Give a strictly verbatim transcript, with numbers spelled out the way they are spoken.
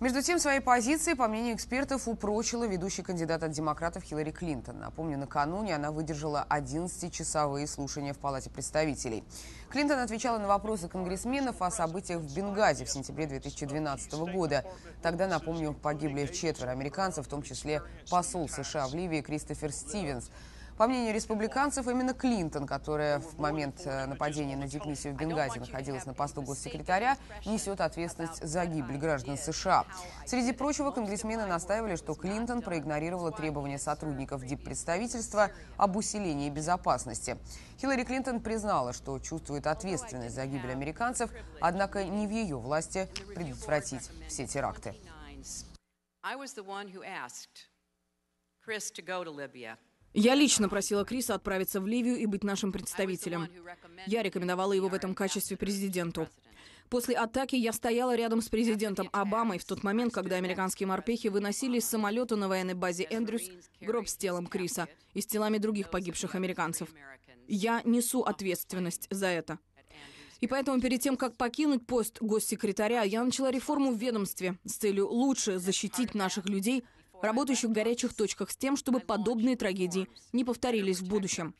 Между тем, свои позиции, по мнению экспертов, упрочила ведущий кандидат от демократов Хиллари Клинтон. Напомню, накануне она выдержала одиннадцатичасовые слушания в Палате представителей. Клинтон отвечала на вопросы конгрессменов о событиях в Бенгази в сентябре две тысячи двенадцатого года. Тогда, напомню, погибли четверо американцев, в том числе посол США в Ливии Кристофер Стивенс. По мнению республиканцев, именно Клинтон, которая в момент нападения на дипмиссию в Бенгази находилась на посту госсекретаря, несет ответственность за гибель граждан США. Среди прочего, конгрессмены настаивали, что Клинтон проигнорировала требования сотрудников диппредставительства об усилении безопасности. Хиллари Клинтон признала, что чувствует ответственность за гибель американцев, однако не в ее власти предотвратить все теракты. Я лично просила Криса отправиться в Ливию и быть нашим представителем. Я рекомендовала его в этом качестве президенту. После атаки я стояла рядом с президентом Обамой в тот момент, когда американские морпехи выносили из самолета на военной базе Эндрюс гроб с телом Криса и с телами других погибших американцев. Я несу ответственность за это. И поэтому перед тем, как покинуть пост госсекретаря, я начала реформу в ведомстве с целью лучше защитить наших людей, работающих в горячих точках, с тем, чтобы подобные трагедии не повторились в будущем.